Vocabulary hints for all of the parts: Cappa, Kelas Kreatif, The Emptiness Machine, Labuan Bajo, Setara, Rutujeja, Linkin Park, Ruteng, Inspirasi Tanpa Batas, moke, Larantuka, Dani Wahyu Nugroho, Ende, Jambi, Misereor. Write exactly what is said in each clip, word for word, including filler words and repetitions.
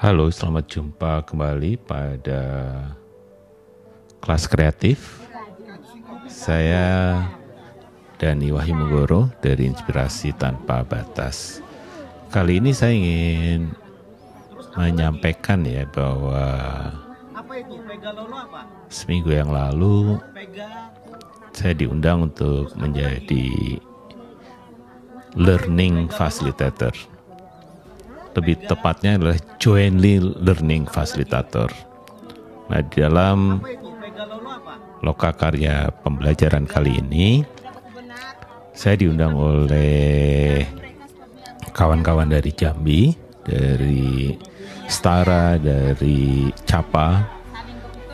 Halo, selamat jumpa kembali pada Kelas Kreatif. Saya Dani Wahyu Nugroho dari Inspirasi Tanpa Batas. Kali ini saya ingin menyampaikan ya bahwa seminggu yang lalu saya diundang untuk menjadi learning facilitator. Lebih tepatnya adalah jointly learning facilitator. Nah, di dalam lokakarya pembelajaran kali ini, saya diundang oleh kawan-kawan dari Jambi, dari Setara, dari Cappa,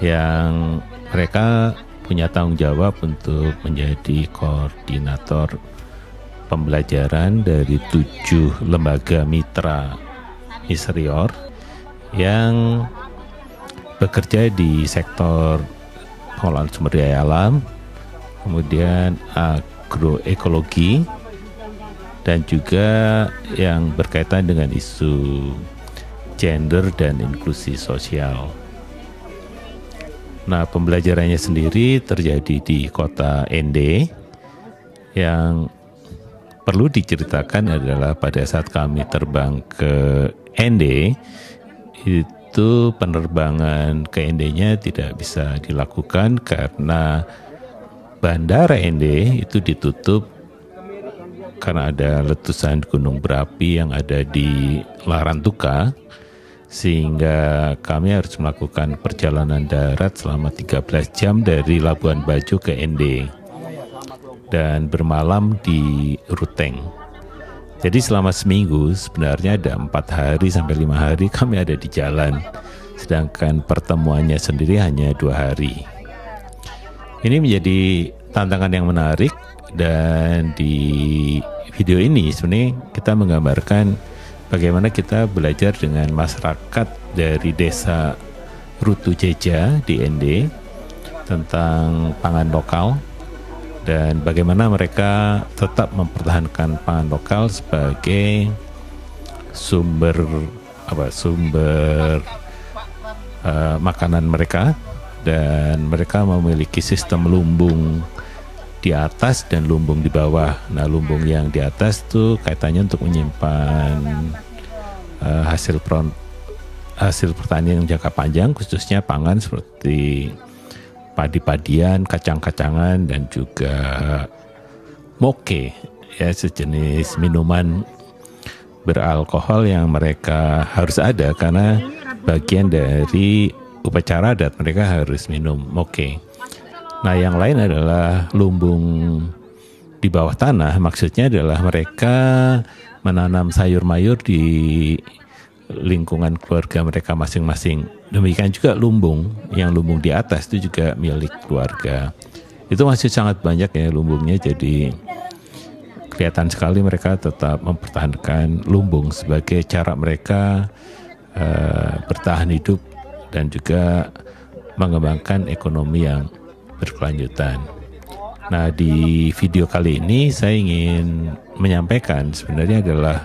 yang mereka punya tanggung jawab untuk menjadi koordinator pembelajaran dari tujuh lembaga mitra Misereor yang bekerja di sektor pengelolaan sumber daya alam, kemudian agroekologi, dan juga yang berkaitan dengan isu gender dan inklusi sosial. Nah, pembelajarannya sendiri terjadi di kota Ende. Yang perlu diceritakan adalah pada saat kami terbang ke Ende, itu penerbangan ke Ende-nya tidak bisa dilakukan karena bandara Ende itu ditutup karena ada letusan gunung berapi yang ada di Larantuka, sehingga kami harus melakukan perjalanan darat selama tiga belas jam dari Labuan Bajo ke Ende dan bermalam di Ruteng. Jadi selama seminggu sebenarnya ada empat hari sampai lima hari kami ada di jalan, sedangkan pertemuannya sendiri hanya dua hari. Ini menjadi tantangan yang menarik, dan di video ini sebenarnya kita menggambarkan bagaimana kita belajar dengan masyarakat dari desa Rutujeja di Ende tentang pangan lokal, dan bagaimana mereka tetap mempertahankan pangan lokal sebagai sumber apa sumber uh, makanan mereka, dan mereka memiliki sistem lumbung di atas dan lumbung di bawah. Nah, lumbung yang di atas tuh kaitannya untuk menyimpan uh, hasil pro, hasil pertanian jangka panjang, khususnya pangan seperti padi-padian, kacang-kacangan, dan juga moke, ya, sejenis minuman beralkohol yang mereka harus ada karena bagian dari upacara adat mereka harus minum moke. Nah, yang lain adalah lumbung di bawah tanah, maksudnya adalah mereka menanam sayur mayur di lingkungan keluarga mereka masing-masing. Demikian juga lumbung, yang lumbung di atas itu juga milik keluarga. Itu masih sangat banyak ya lumbungnya, jadi kelihatan sekali mereka tetap mempertahankan lumbung sebagai cara mereka uh, bertahan hidup dan juga mengembangkan ekonomi yang berkelanjutan. Nah, di video kali ini saya ingin menyampaikan sebenarnya adalah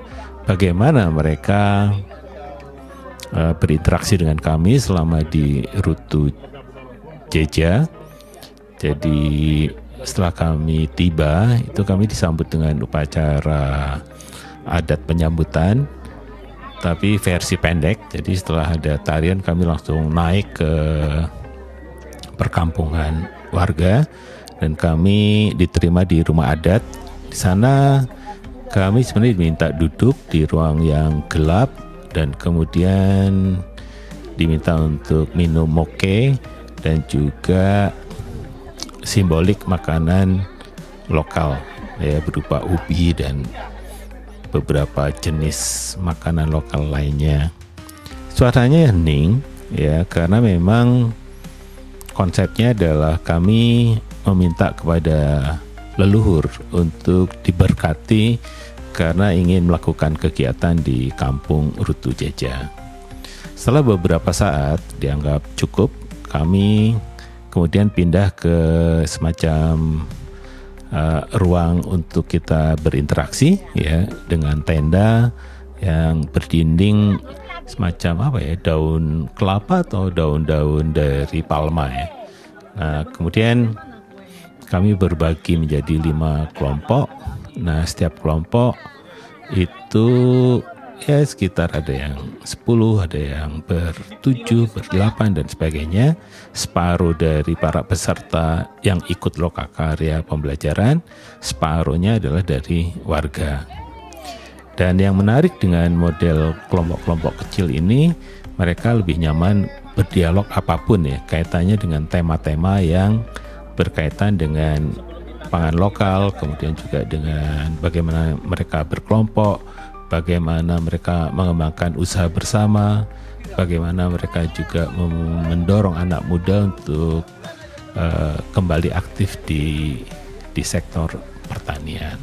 bagaimana mereka uh, berinteraksi dengan kami selama di Rutujeja. Jadi setelah kami tiba, itu kami disambut dengan upacara adat penyambutan, tapi versi pendek. Jadi setelah ada tarian, kami langsung naik ke perkampungan warga dan kami diterima di rumah adat. Di sana kami sebenarnya diminta duduk di ruang yang gelap dan kemudian diminta untuk minum moke dan juga simbolik makanan lokal ya, berupa ubi dan beberapa jenis makanan lokal lainnya. Suasananya hening ya, karena memang konsepnya adalah kami meminta kepada leluhur untuk diberkati karena ingin melakukan kegiatan di kampung Rutujeja. Setelah beberapa saat dianggap cukup, kami kemudian pindah ke semacam uh, ruang untuk kita berinteraksi ya, dengan tenda yang berdinding semacam apa ya, daun kelapa atau daun-daun dari palma ya. Nah, kemudian kami berbagi menjadi lima kelompok. Nah, setiap kelompok itu ya sekitar ada yang sepuluh, ada yang bertujuh, berdelapan dan sebagainya. Separuh dari para peserta yang ikut lokakarya pembelajaran, separuhnya adalah dari warga. Dan yang menarik dengan model kelompok-kelompok kecil ini, mereka lebih nyaman berdialog apapun ya, kaitannya dengan tema-tema yang berkaitan dengan pangan lokal, kemudian juga dengan bagaimana mereka berkelompok, bagaimana mereka mengembangkan usaha bersama, bagaimana mereka juga mendorong anak muda untuk uh, kembali aktif di di sektor pertanian.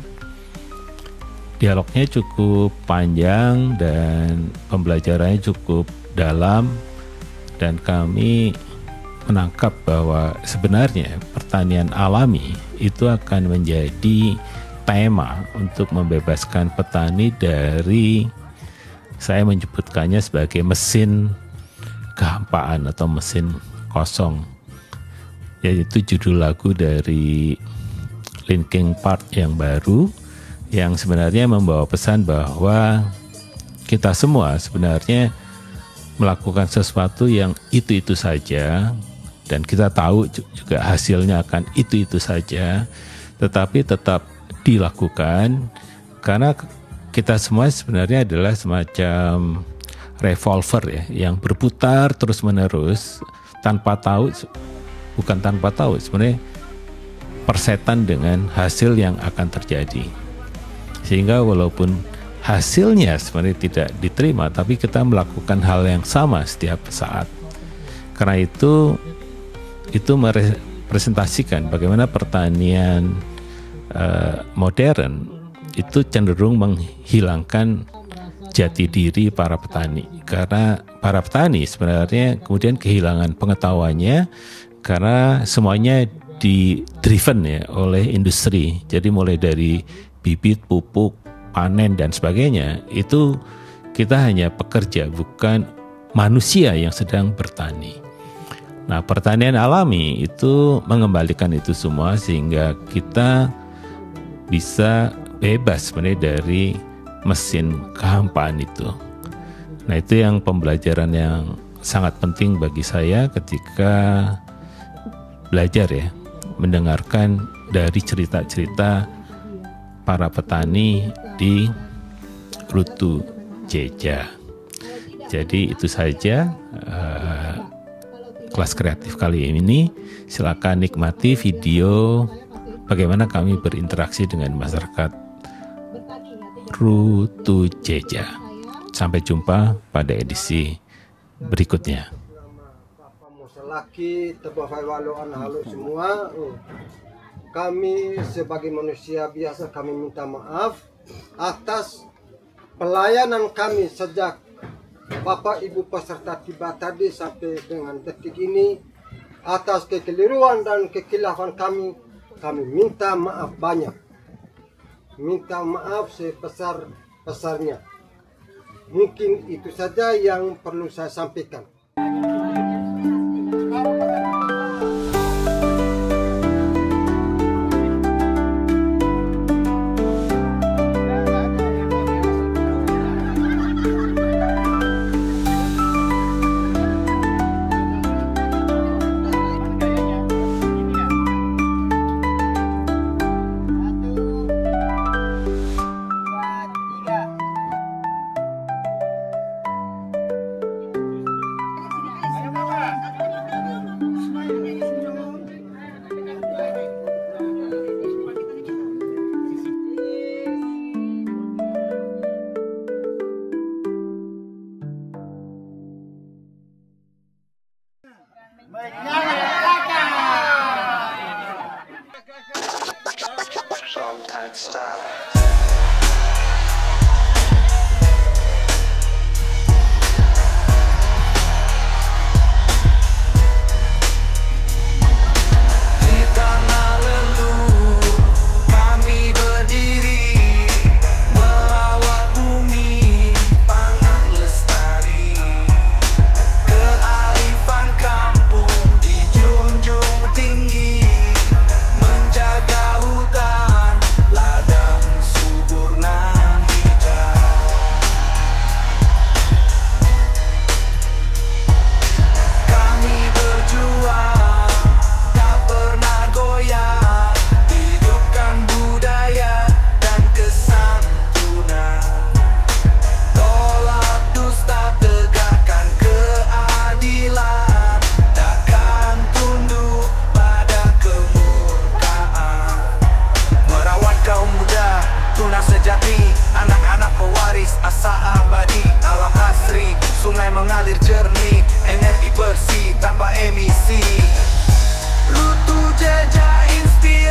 Dialognya cukup panjang dan pembelajarannya cukup dalam, dan kami menangkap bahwa sebenarnya pertanian alami itu akan menjadi tema untuk membebaskan petani dari, saya menyebutkannya sebagai mesin kehampaan atau mesin kosong, yaitu judul lagu dari Linkin Park yang baru, yang sebenarnya membawa pesan bahwa kita semua sebenarnya melakukan sesuatu yang itu-itu saja, dan kita tahu juga hasilnya akan itu-itu saja, tetapi tetap dilakukan karena kita semua sebenarnya adalah semacam revolver ya, yang berputar terus-menerus tanpa tahu, bukan tanpa tahu sebenarnya, persetan dengan hasil yang akan terjadi. Sehingga walaupun hasilnya sebenarnya tidak diterima, tapi kita melakukan hal yang sama setiap saat. Karena itu itu merepresentasikan bagaimana pertanian eh, modern itu cenderung menghilangkan jati diri para petani, karena para petani sebenarnya kemudian kehilangan pengetahuannya karena semuanya di driven ya oleh industri. Jadi mulai dari bibit, pupuk, panen dan sebagainya, itu kita hanya pekerja, bukan manusia yang sedang bertani. Nah, pertanian alami itu mengembalikan itu semua, sehingga kita bisa bebas sebenarnya dari mesin kehampaan itu. Nah, itu yang pembelajaran yang sangat penting bagi saya ketika belajar ya, mendengarkan dari cerita-cerita para petani di Rutujeja. Jadi itu saja uh, kelas kreatif kali ini. Silakan nikmati video bagaimana kami berinteraksi dengan masyarakat Rutujeja. Sampai jumpa pada edisi berikutnya. Kami sebagai manusia biasa, kami minta maaf atas pelayanan kami sejak Bapak Ibu peserta tiba tadi sampai dengan detik ini. Atas kekeliruan dan kekhilafan kami, kami minta maaf banyak. Minta maaf sebesar-besarnya. Mungkin itu saja yang perlu saya sampaikan. Berdiri, melawat bumi, pangan lestari. sejati, anak-anak pewaris asa abadi. Alam asri, sungai mengalir jernih, energi bersih tanpa emisi. Rutujeja Inspirasi.